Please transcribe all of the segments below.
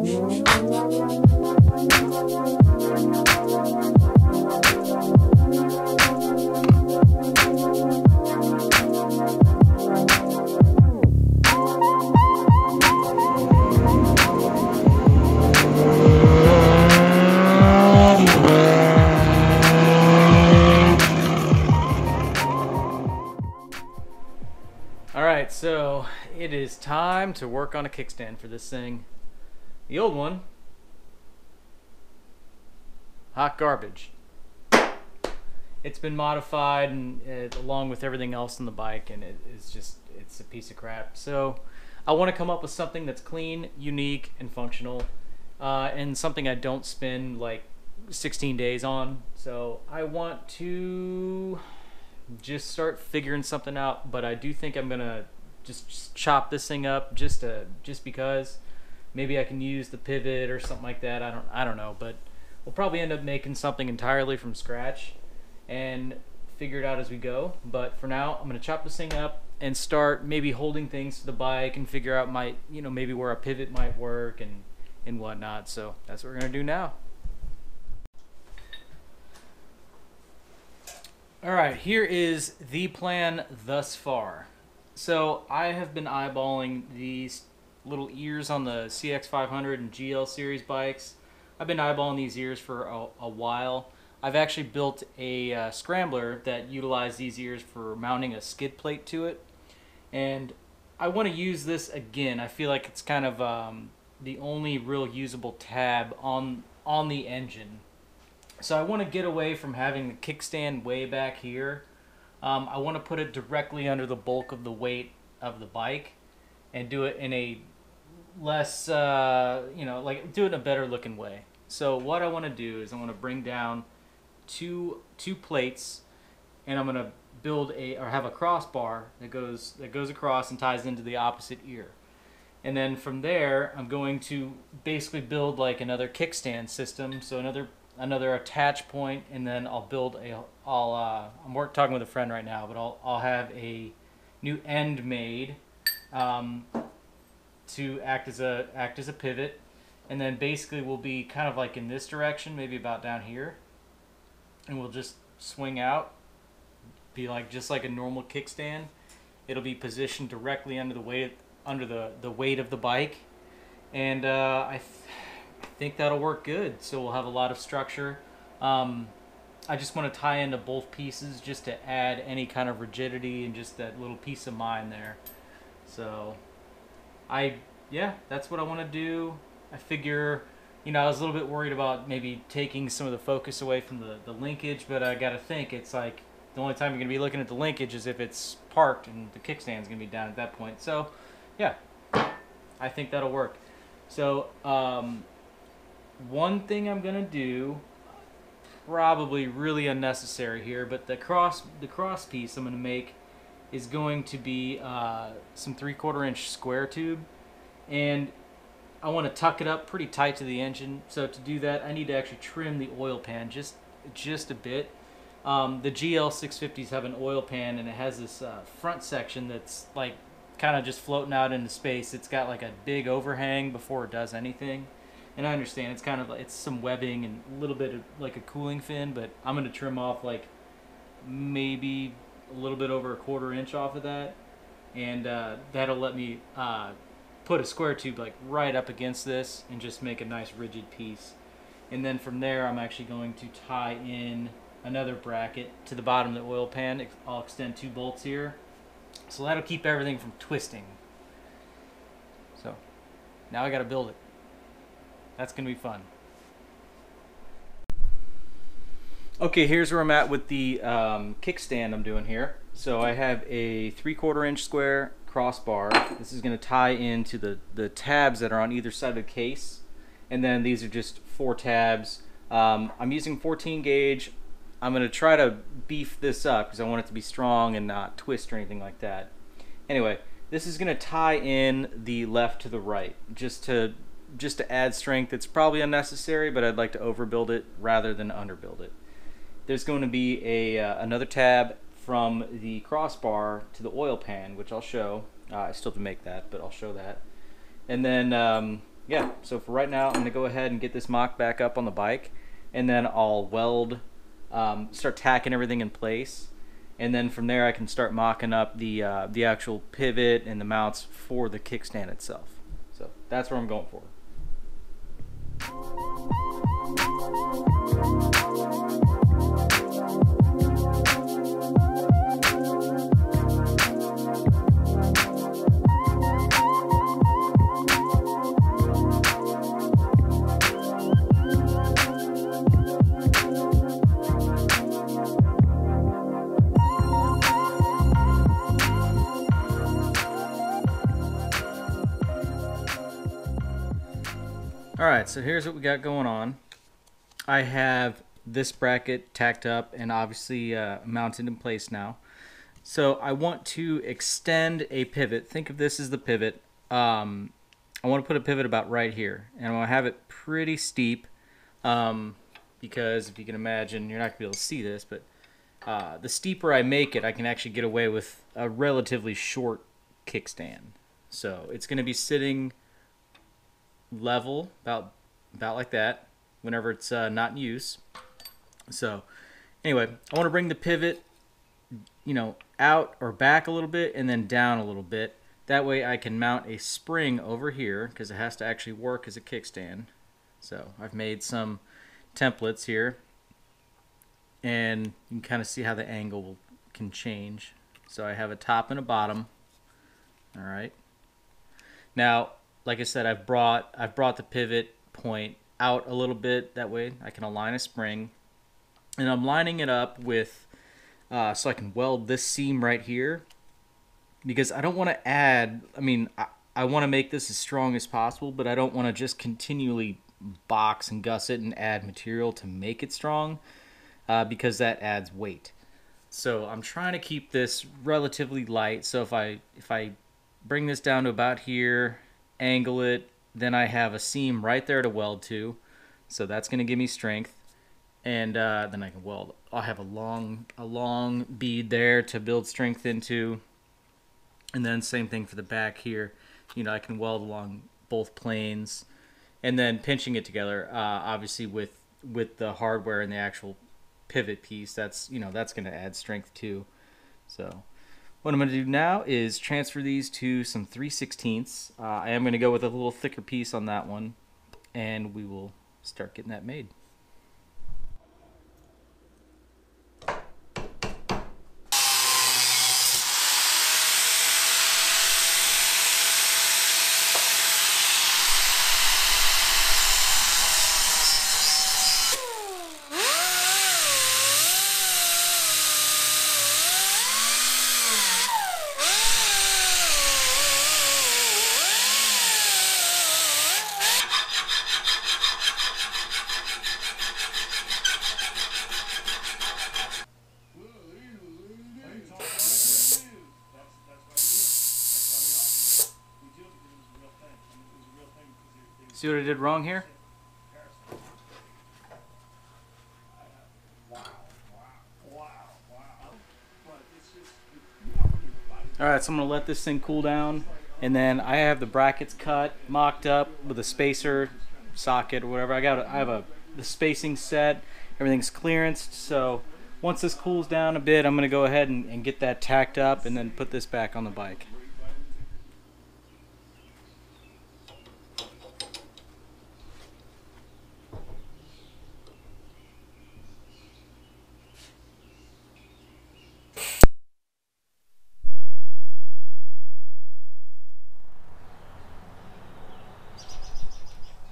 Alright, so it is time to work on a kickstand for this thing. The old one, hot garbage. It's been modified and along with everything else on the bike, and it's a piece of crap. So I want to come up with something that's clean, unique, and functional, and something I don't spend like 16 days on. So I want to just start figuring something out, but I do think I'm gonna just chop this thing up just because. Maybe I can use the pivot or something like that. I don't know, but we'll probably end up making something entirely from scratch and figure it out as we go. But for now, I'm gonna chop this thing up and start maybe holding things to the bike and figure out my, you know, maybe where a pivot might work and whatnot. So that's what we're gonna do now. All right, here is the plan thus far. So I have been eyeballing these little ears on the CX500 and GL series bikes. I've been eyeballing these ears for a while. I've actually built a scrambler that utilized these ears for mounting a skid plate to it. And I want to use this again. I feel like it's kind of the only real usable tab on the engine. So I want to get away from having the kickstand way back here. I want to put it directly under the bulk of the weight of the bike and do it in a less, you know, like do it in a better looking way. So what I want to do is I want to bring down two plates, and I'm going to build have a crossbar that goes across and ties into the opposite ear. And then from there, I'm going to basically build like another kickstand system. So another attach point, and then I'll build I'm talking with a friend right now, but I'll have a new end made to act as a pivot, and then basically we'll be kind of like in this direction, maybe about down here, and we'll just swing out, be like just like a normal kickstand. It'll be positioned directly under the weight of the bike, and I think that'll work good. So we'll have a lot of structure. I just want to tie into both pieces just to add any kind of rigidity and just that little peace of mind there. So yeah, that's what I want to do. I figure, you know, I was a little bit worried about maybe taking some of the focus away from the linkage, but I got to think it's like the only time you're going to be looking at the linkage is if it's parked and the kickstand's going to be down at that point. So yeah, I think that'll work. So one thing I'm going to do, probably really unnecessary here, but the cross piece I'm going to make is going to be some 3/4 inch square tube, and I want to tuck it up pretty tight to the engine. So to do that, I need to actually trim the oil pan just a bit. The GL650s have an oil pan, and it has this front section that's like kind of just floating out into space. It's got like a big overhang before it does anything, and I understand it's kind of like, it's some webbing and a little bit of like a cooling fin, but I'm going to trim off like maybe a little bit over 1/4 inch off of that, and that'll let me put a square tube like right up against this and just make a nice rigid piece. And then from there, I'm actually going to tie in another bracket to the bottom of the oil pan. I'll extend 2 bolts here, so that'll keep everything from twisting. So now I got to build it. That's gonna be fun. Okay, here's where I'm at with the kickstand I'm doing here. So I have a 3/4 inch square crossbar. This is gonna tie into the tabs that are on either side of the case. And then these are just 4 tabs. I'm using 14 gauge. I'm gonna try to beef this up because I want it to be strong and not twist or anything like that. Anyway, this is gonna tie in the left to the right just to add strength. It's probably unnecessary, but I'd like to overbuild it rather than underbuild it. There's going to be another tab from the crossbar to the oil pan, which I'll show. I still have to make that, but I'll show that. And then yeah, so for right now, I'm gonna go ahead and get this mock back up on the bike, and then I'll weld, start tacking everything in place, and then from there I can start mocking up the actual pivot and the mounts for the kickstand itself. So that's where I'm going for. Alright, so here's what we got going on. I have this bracket tacked up and obviously mounted in place now. So I want to extend a pivot. Think of this as the pivot. I want to put a pivot about right here, and I want to have it pretty steep because if you can imagine, you're not going to be able to see this, but the steeper I make it, I can actually get away with a relatively short kickstand. So it's going to be sitting level about like that whenever it's not in use. So anyway, I want to bring the pivot, you know, out or back a little bit and then down a little bit. That way I can mount a spring over here because it has to actually work as a kickstand. So I've made some templates here and you can kind of see how the angle can change. So I have a top and a bottom. All right, now like I said, I've brought the pivot point out a little bit. That way I can align a spring, and I'm lining it up with so I can weld this seam right here, because I don't want to add, I mean, I want to make this as strong as possible, but I don't want to just continually box and gusset and add material to make it strong because that adds weight. So I'm trying to keep this relatively light. So if I bring this down to about here, angle it, then I have a seam right there to weld to, so that's going to give me strength, and then I can weld. I'll have a long bead there to build strength into, and then same thing for the back here. You know, I can weld along both planes, and then pinching it together. Obviously, with the hardware and the actual pivot piece, that's, you know, that's going to add strength too. So what I'm going to do now is transfer these to some 3/16. I am going to go with a little thicker piece on that one, and we will start getting that made. See what I did wrong here? Alright, so I'm going to let this thing cool down, and then I have the brackets cut, mocked up with a spacer socket or whatever. I have the spacing set, everything's clearanced, so once this cools down a bit, I'm going to go ahead and get that tacked up and then put this back on the bike.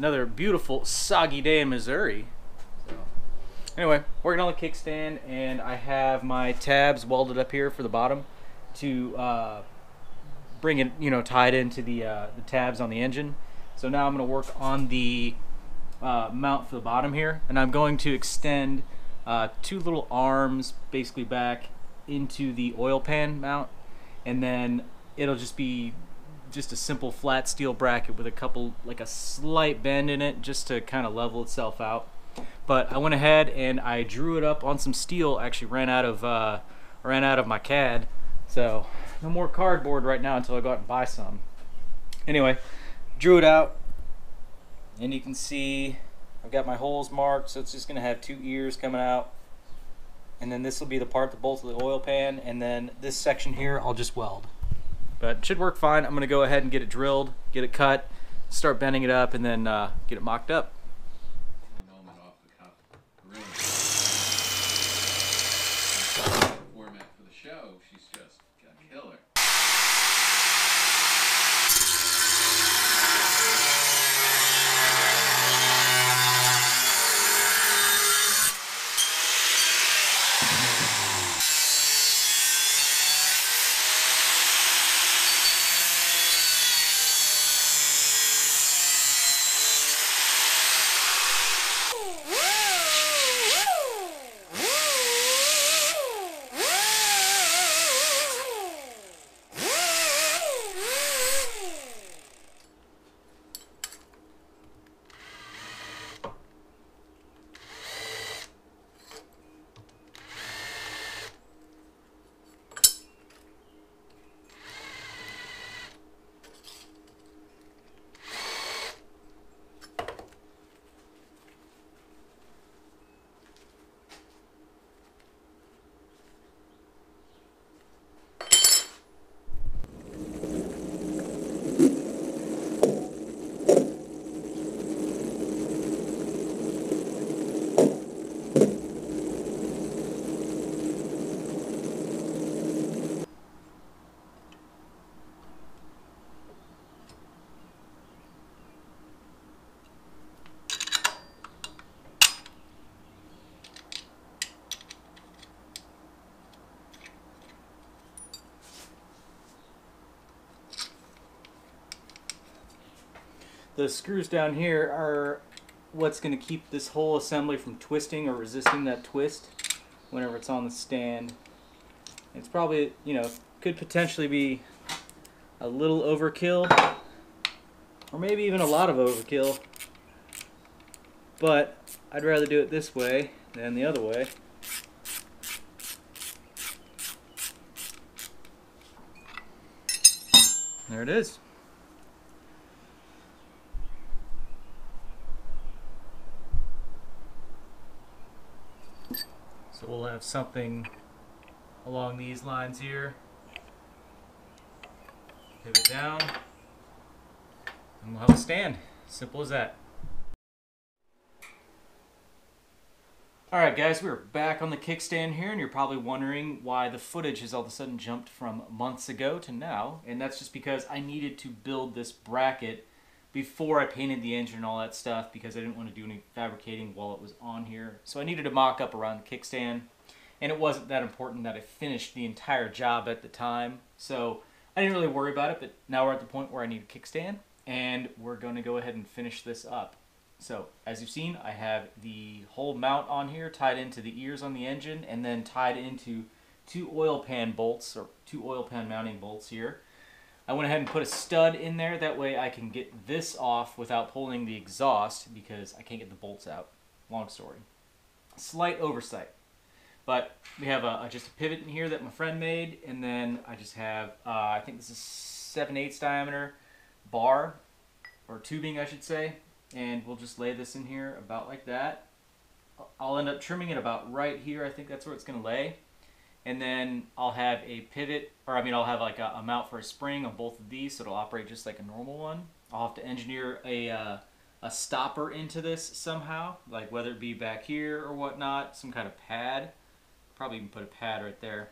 Another beautiful soggy day in Missouri. So anyway, working on the kickstand, and I have my tabs welded up here for the bottom to bring it, you know, tied into the tabs on the engine. So now I'm going to work on the mount for the bottom here, and I'm going to extend two little arms basically back into the oil pan mount, and then it'll just be just a simple flat steel bracket with a couple, like a slight bend in it just to kind of level itself out. But I went ahead and I drew it up on some steel. I actually ran out of my CAD, so no more cardboard right now until I go out and buy some. Anyway, drew it out, And you can see I've got my holes marked, so it's just going to have two ears coming out. And then this will be the part that bolts to the oil pan, and then this section here I'll just weld. But it should work fine. I'm going to go ahead and get it drilled, get it cut, start bending it up, and then get it mocked up. The screws down here are what's going to keep this whole assembly from twisting or resisting that twist whenever it's on the stand. It's probably, you know, could potentially be a little overkill, or maybe even a lot of overkill, but I'd rather do it this way than the other way. There it is. So we'll have something along these lines here. Pivot down, and we'll have a stand. Simple as that. Alright guys, we're back on the kickstand here, and you're probably wondering why the footage has all of a sudden jumped from months ago to now, and that's just because I needed to build this bracket before I painted the engine and all that stuff, because I didn't want to do any fabricating while it was on here. So I needed to mock up around the kickstand, and it wasn't that important that I finished the entire job at the time. So I didn't really worry about it, but now we're at the point where I need a kickstand, and we're going to go ahead and finish this up. So as you've seen, I have the whole mount on here tied into the ears on the engine, and then tied into two oil pan bolts, or two oil pan mounting bolts here. I went ahead and put a stud in there, that way I can get this off without pulling the exhaust, because I can't get the bolts out. Long story. Slight oversight. But we have just a pivot in here that my friend made, and then I just have, I think this is 7/8 diameter bar, or tubing I should say, and we'll just lay this in here about like that. I'll end up trimming it about right here, I think that's where it's going to lay. And then I'll have a pivot, or I mean I'll have like a mount for a spring on both of these, so it'll operate just like a normal one. I'll have to engineer a stopper into this somehow, like whether it be back here or whatnot, some kind of pad. Probably even put a pad right there.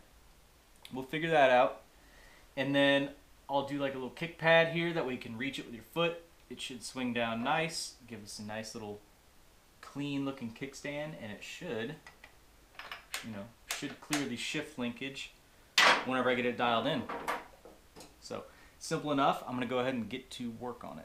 We'll figure that out. And then I'll do like a little kick pad here, that way you can reach it with your foot. It should swing down nice, give us a nice little clean looking kickstand, and it should, you know, should clear the shift linkage whenever I get it dialed in. So simple enough, I'm going to go ahead and get to work on it.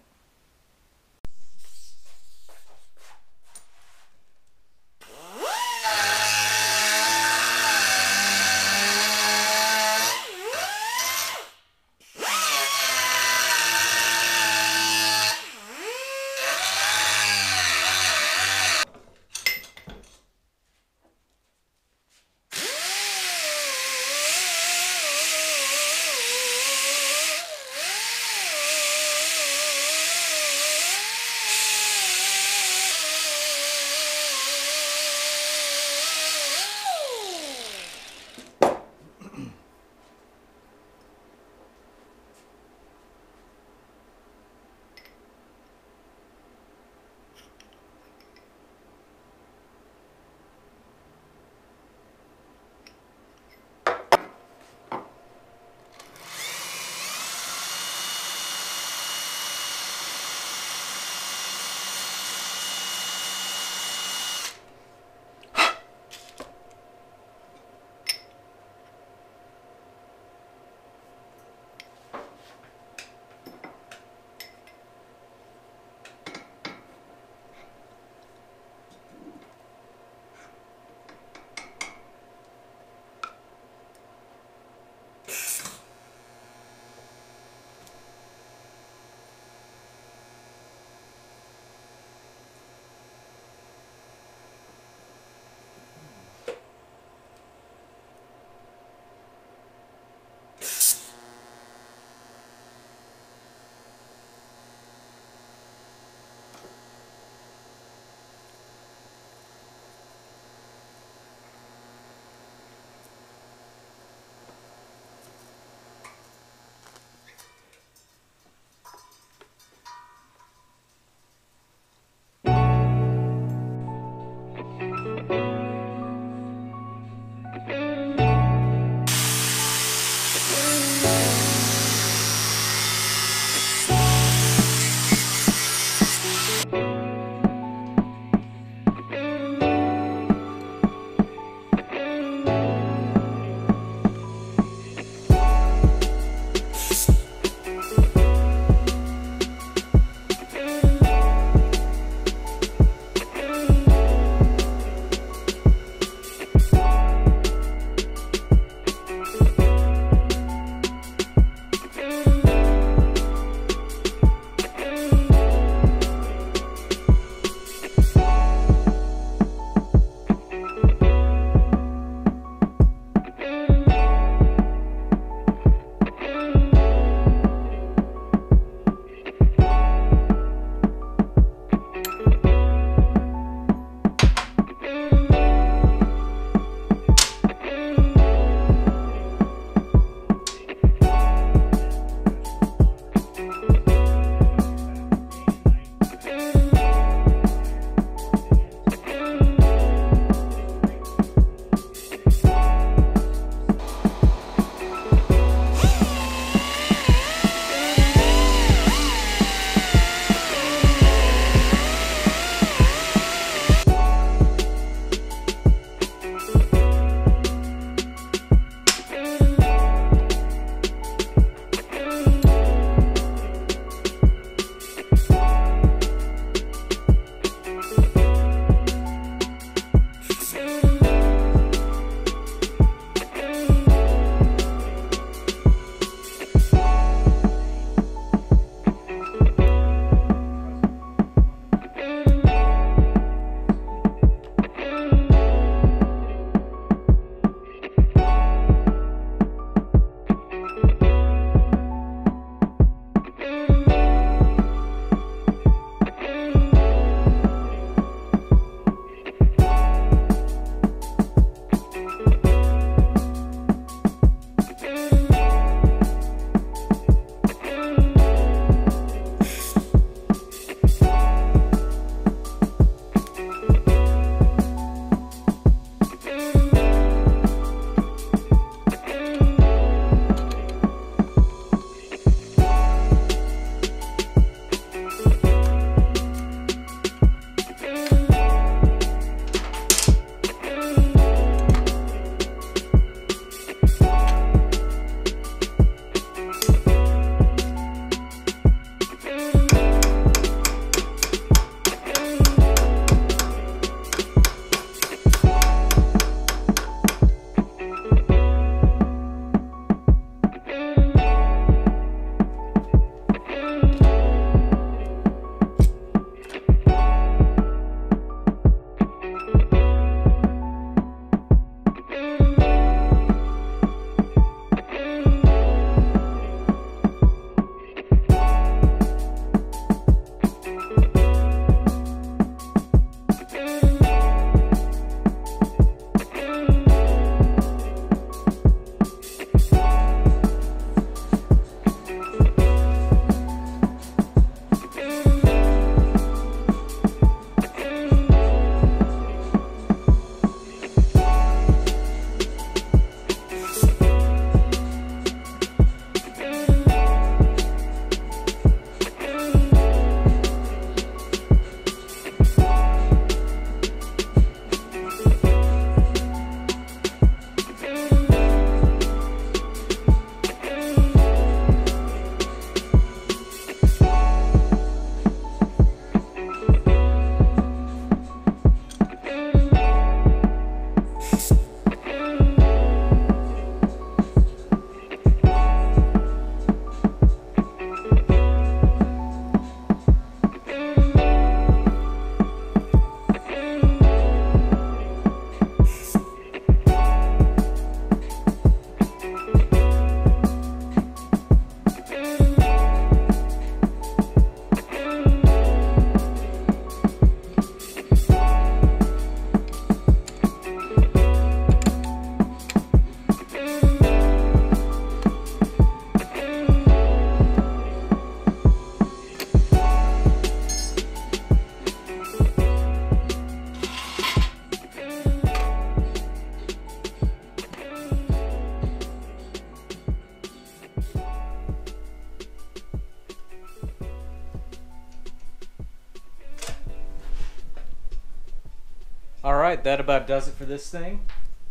All right, that about does it for this thing.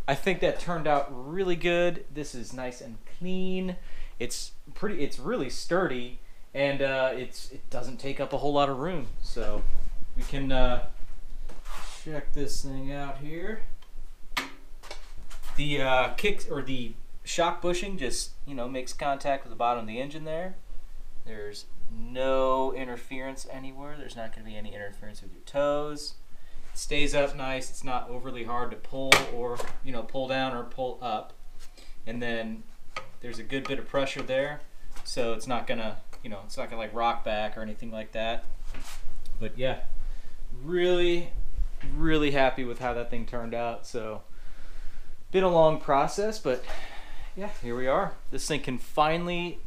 I think that turned out really good. This is nice and clean. It's really sturdy, and it doesn't take up a whole lot of room. So we can check this thing out here. The kicks or the shock bushing just, you know, makes contact with the bottom of the engine there. There's no interference anywhere. There's not going to be any interference with your toes. It stays up nice. It's not overly hard to pull or, you know, pull down or pull up. And then there's a good bit of pressure there, so it's not gonna, you know, it's not gonna like rock back or anything like that. But yeah, really, really happy with how that thing turned out. So, been a long process, but yeah, here we are. This thing can finally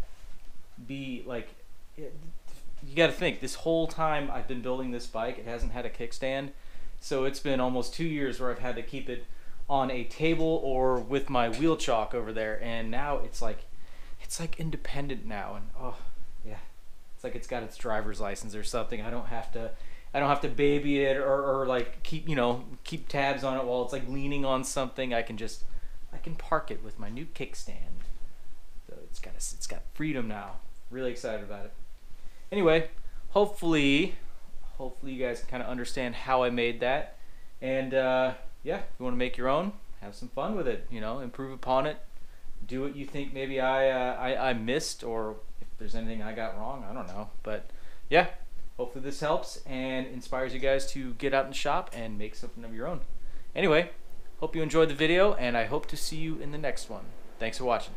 be like, you got to think, this whole time I've been building this bike, it hasn't had a kickstand. So it's been almost 2 years where I've had to keep it on a table or with my wheel chalk over there, and now it's like independent now, and oh yeah, it's like it's got its driver's license or something. I don't have to baby it or like keep tabs on it while it's like leaning on something. I can park it with my new kickstand. So it's got freedom now. Really excited about it. Anyway, hopefully you guys can kind of understand how I made that, and yeah, if you want to make your own, have some fun with it, you know, improve upon it, do what you think maybe I missed, or if there's anything I got wrong, I don't know. But yeah, hopefully this helps and inspires you guys to get out and shop and make something of your own. Anyway, hope you enjoyed the video, and I hope to see you in the next one. Thanks for watching.